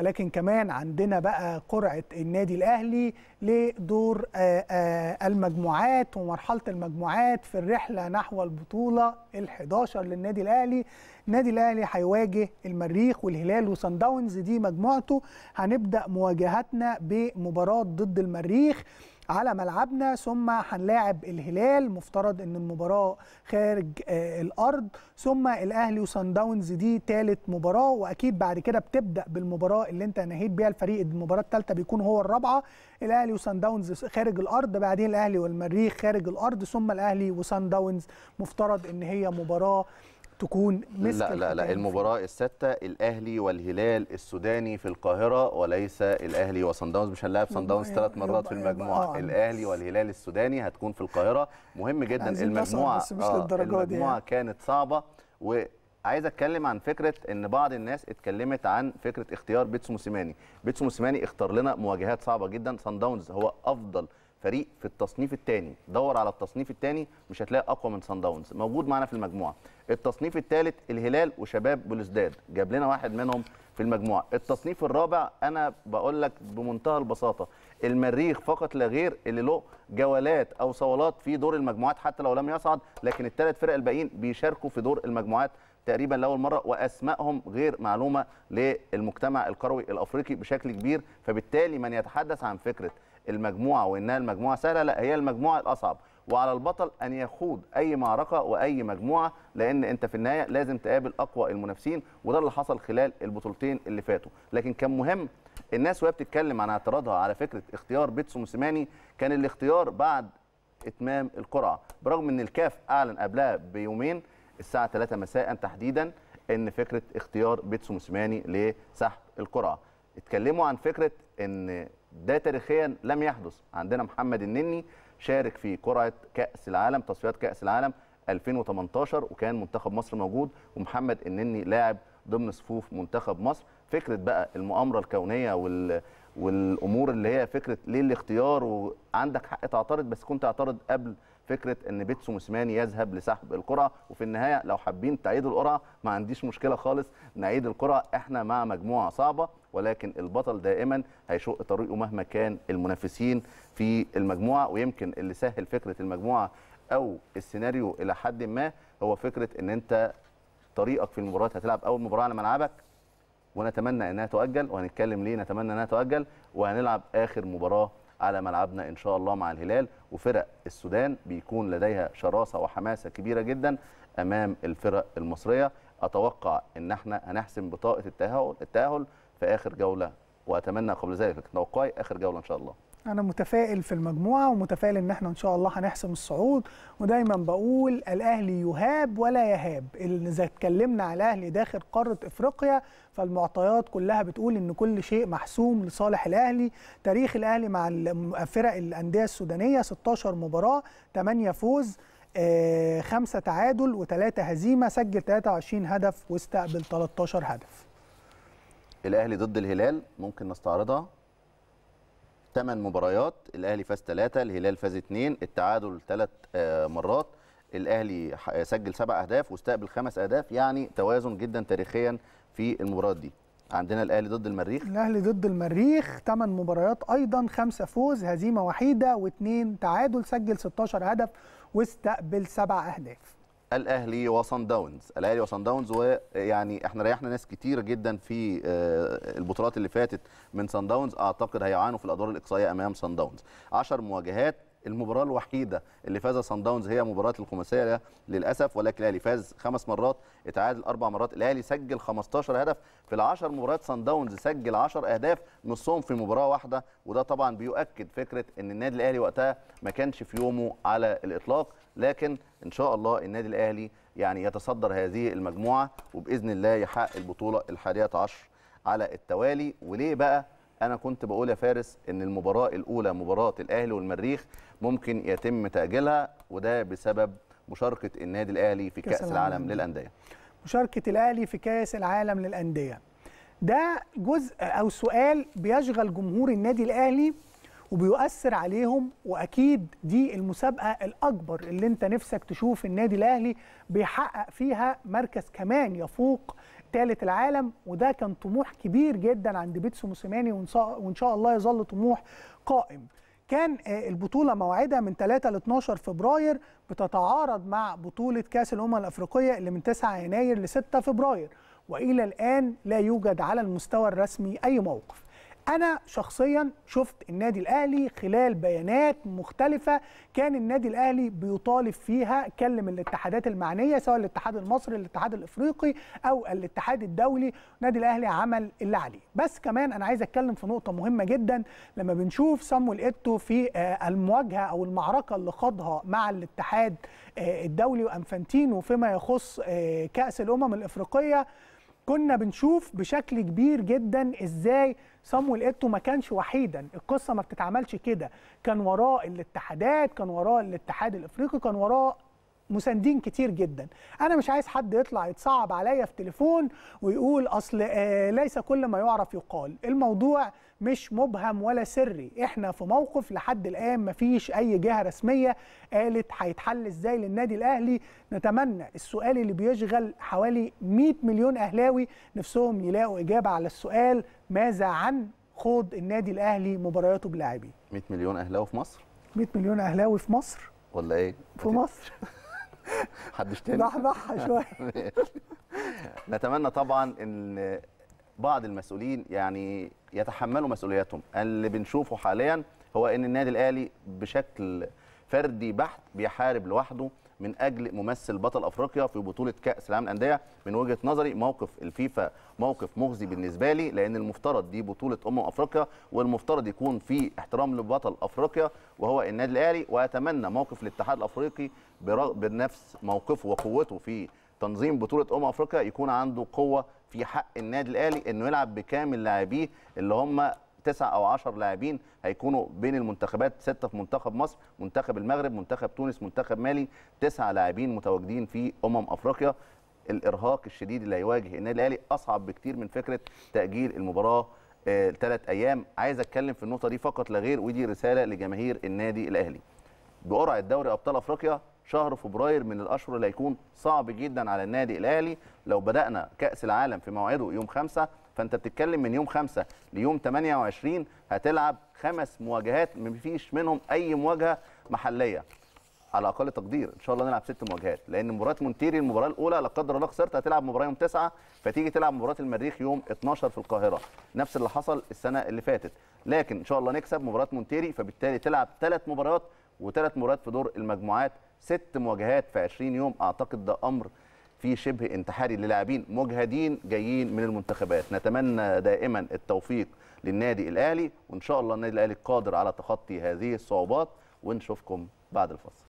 ولكن كمان عندنا بقى قرعة النادي الأهلي لدور المجموعات ومرحلة المجموعات في الرحلة نحو البطولة ال11 للنادي الأهلي. النادي الأهلي هيواجه المريخ والهلال وصن داونز، دي مجموعته. هنبدأ مواجهتنا بمباراة ضد المريخ على ملعبنا، ثم هنلاعب الهلال، مفترض ان المباراه خارج الارض، ثم الاهلي وصن داونز دي ثالث مباراه، واكيد بعد كده بتبدا بالمباراه اللي انت نهيت بيها الفريق، المباراه الثالثه بيكون هو الرابعه. الاهلي وصن داونز خارج الارض، بعدين الاهلي والمريخ خارج الارض، ثم الاهلي وصن داونز. مفترض ان هي مباراه تكون لا لا لا المباراه السادسه الاهلي والهلال السوداني في القاهره، وليس الاهلي وصن داونز. مش هنلاعب صن داونز 3 مرات في المجموعه. الاهلي والهلال السوداني هتكون في القاهره. مهم جدا المجموعه، المجموعه كانت صعبه. وعايز اتكلم عن فكره ان بعض الناس اتكلمت عن فكره اختيار بيتسو موسيماني. بيتسو موسيماني اختار لنا مواجهات صعبه جدا. صن داونز هو افضل فريق في التصنيف الثاني، دور على التصنيف الثاني مش هتلاقي اقوى من صن داونز موجود معانا في المجموعه. التصنيف الثالث الهلال وشباب بلوزداد، جاب لنا واحد منهم في المجموعه. التصنيف الرابع انا بقول لك بمنتهى البساطه المريخ فقط لا غير، اللي له جولات او صولات في دور المجموعات حتى لو لم يصعد، لكن الثلاث فرق الباقيين بيشاركوا في دور المجموعات تقريبا لاول مره، واسمائهم غير معلومه للمجتمع الكروي الافريقي بشكل كبير. فبالتالي من يتحدث عن فكره المجموعه وانها المجموعه سهله، لا، هي المجموعه الاصعب، وعلى البطل ان يخوض اي معركه واي مجموعه، لان انت في النهايه لازم تقابل اقوى المنافسين، وده اللي حصل خلال البطولتين اللي فاتوا. لكن كان مهم الناس وهي بتتكلم عن اعتراضها على فكره اختيار بيتسو موسيماني، كان الاختيار بعد اتمام القرعه، برغم ان الكاف اعلن قبلها بيومين الساعه 3 مساء تحديدا ان فكره اختيار بيتسو موسيماني لسحب القرعه. اتكلموا عن فكره ان ده تاريخيا لم يحدث. عندنا محمد النني شارك في قرعه كاس العالم، تصفيات كاس العالم 2018، وكان منتخب مصر موجود، ومحمد النني لاعب ضمن صفوف منتخب مصر. فكره بقى المؤامره الكونيه والامور اللي هي فكره ليه الاختيار، وعندك حق تعترض، بس كنت اعترض قبل فكره ان بيتسو موسيماني يذهب لسحب القرعه. وفي النهايه لو حابين تعيدوا القرعه ما عنديش مشكله خالص، نعيد القرعه، احنا مع مجموعه صعبه، ولكن البطل دائما هيشق طريقه مهما كان المنافسين في المجموعه. ويمكن اللي سهل فكره المجموعه او السيناريو الى حد ما هو فكره ان انت طريقك في المباراه، هتلعب اول مباراه على ملعبك، ونتمنى انها تؤجل، وهنتكلم ليه نتمنى انها تؤجل، وهنلعب اخر مباراه على ملعبنا ان شاء الله مع الهلال. وفرق السودان بيكون لديها شراسه وحماسه كبيره جدا امام الفرق المصريه. اتوقع ان احنا هنحسم بطاقه التاهل في اخر جوله، واتمنى قبل ذلك توقعي اخر جوله ان شاء الله. انا متفائل في المجموعه، ومتفائل ان احنا ان شاء الله هنحسم الصعود. ودايما بقول الاهلي يهاب ولا يهاب. اذا اتكلمنا على الاهلي داخل قاره افريقيا فالمعطيات كلها بتقول ان كل شيء محسوم لصالح الاهلي. تاريخ الاهلي مع فرق الانديه السودانيه 16 مباراه، 8 فوز، 5 تعادل و3 هزيمه، سجل 23 هدف واستقبل 13 هدف. الاهلي ضد الهلال ممكن نستعرضها. 8 مباريات، الاهلي فاز 3، الهلال فاز 2، التعادل 3 مرات، الاهلي سجل 7 اهداف واستقبل 5 اهداف، يعني توازن جدا تاريخيا في المباريات دي. عندنا الاهلي ضد المريخ، 8 مباريات ايضا، 5 فوز، هزيمه وحيده و2 تعادل، سجل 16 هدف واستقبل 7 اهداف. الاهلي وصن داونز، ويعني احنا ريحنا ناس كتير جدا في البطولات اللي فاتت من صن داونز، اعتقد هيعانوا في الادوار الاقصائيه امام صن داونز. 10 مواجهات، المباراه الوحيده اللي فازها صن داونز هي مباراه الخماسيه للاسف، ولكن الاهلي فاز 5 مرات، اتعادل 4 مرات، الاهلي سجل 15 هدف في ال10 مباريات، صن داونز سجل 10 اهداف، نصهم في مباراه واحده. وده طبعا بيؤكد فكره ان النادي الاهلي وقتها ما كانش في يومه على الاطلاق. لكن ان شاء الله النادي الاهلي يعني يتصدر هذه المجموعه، وباذن الله يحقق البطوله ال11 على التوالي. وليه بقى انا كنت بقول يا فارس ان المباراه الاولى مباراه الاهلي والمريخ ممكن يتم تاجيلها، وده بسبب مشاركه النادي الاهلي في كاس العالم للانديه. مشاركه الاهلي في كاس العالم للانديه ده جزء او سؤال بيشغل جمهور النادي الاهلي وبيؤثر عليهم، واكيد دي المسابقه الاكبر اللي انت نفسك تشوف النادي الاهلي بيحقق فيها مركز كمان يفوق ثالث العالم، وده كان طموح كبير جدا عند بيتسو موسيماني، وان شاء الله يظل طموح قائم. كان البطوله موعدها من 3 ل 12 فبراير بتتعارض مع بطوله كاس الامم الافريقيه اللي من 9 يناير ل 6 فبراير، والى الان لا يوجد على المستوى الرسمي اي موقف. أنا شخصيا شفت النادي الأهلي خلال بيانات مختلفة كان النادي الأهلي بيطالب فيها، كلم الاتحادات المعنية سواء الاتحاد المصري، الاتحاد الإفريقي أو الاتحاد الدولي. النادي الأهلي عمل اللي عليه، بس كمان أنا عايز أتكلم في نقطة مهمة جدا. لما بنشوف صامويل ايتو في المواجهة أو المعركة اللي خاضها مع الاتحاد الدولي وأنفانتينو فيما يخص كأس الأمم الإفريقية، كنا بنشوف بشكل كبير جدا ازاي صامويل ايتو ما كانش وحيدا، القصه ما بتتعملش كده، كان وراه الاتحادات، كان وراه الاتحاد الافريقي، كان وراه مساندين كتير جدا. انا مش عايز حد يطلع يتصعب عليا في تليفون ويقول اصل ليس كل ما يعرف يقال، الموضوع مش مبهم ولا سري، احنا في موقف لحد الان مفيش اي جهه رسميه قالت هيتحل ازاي للنادي الاهلي. نتمنى السؤال اللي بيشغل حوالي 100 مليون اهلاوي نفسهم يلاقوا اجابه على السؤال ماذا عن خوض النادي الاهلي مبارياته بلاعبيه. 100 مليون اهلاوي في مصر؟ 100 مليون اهلاوي في مصر ولا ايه؟ في مصر محدش تاني ضحضحها شويه. نتمنى طبعا ان بعض المسؤولين يعني يتحملوا مسؤولياتهم. اللي بنشوفه حاليا هو ان النادي الاهلي بشكل فردي بحت بيحارب لوحده من اجل ممثل بطل افريقيا في بطوله كاس العالم للانديه. من وجهه نظري موقف الفيفا موقف مخزي بالنسبه لي، لان المفترض دي بطوله افريقيا والمفترض يكون في احترام لبطل افريقيا وهو النادي الاهلي. واتمنى موقف الاتحاد الافريقي بنفس موقفه وقوته في تنظيم بطوله افريقيا يكون عنده قوه في حق النادي الاهلي انه يلعب بكامل لاعبيه اللي هم 9 أو 10 لاعبين هيكونوا بين المنتخبات، 6 في منتخب مصر، منتخب المغرب، منتخب تونس، منتخب مالي، 9 لاعبين متواجدين في افريقيا. الارهاق الشديد اللي هيواجه النادي الاهلي اصعب بكتير من فكره تاجيل المباراه 3 أيام. عايز اتكلم في النقطه دي فقط لا غير، ودي رساله لجماهير النادي الاهلي. بقرعه دوري ابطال افريقيا شهر فبراير من الاشهر اللي هيكون صعب جدا على النادي الاهلي. لو بدانا كاس العالم في موعده يوم 5، فانت بتتكلم من يوم 5 ليوم 28 هتلعب 5 مواجهات مفيش منهم اي مواجهه محليه على اقل تقدير. ان شاء الله نلعب 6 مواجهات، لان مباراه مونتيري المباراه الاولى لا قدر الله خسرت، هتلعب مباراه يوم 9، فتيجي تلعب مباراه المريخ يوم 12 في القاهره، نفس اللي حصل السنه اللي فاتت. لكن ان شاء الله نكسب مباراه مونتيري، فبالتالي تلعب 3 مباريات و3 مباريات في دور المجموعات، 6 مواجهات في 20 يوم. اعتقد ده امر في شبه انتحاري للاعبين مجهدين جايين من المنتخبات. نتمنى دائما التوفيق للنادي الاهلي، وان شاء الله النادي الاهلي قادر على تخطي هذه الصعوبات، ونشوفكم بعد الفاصل.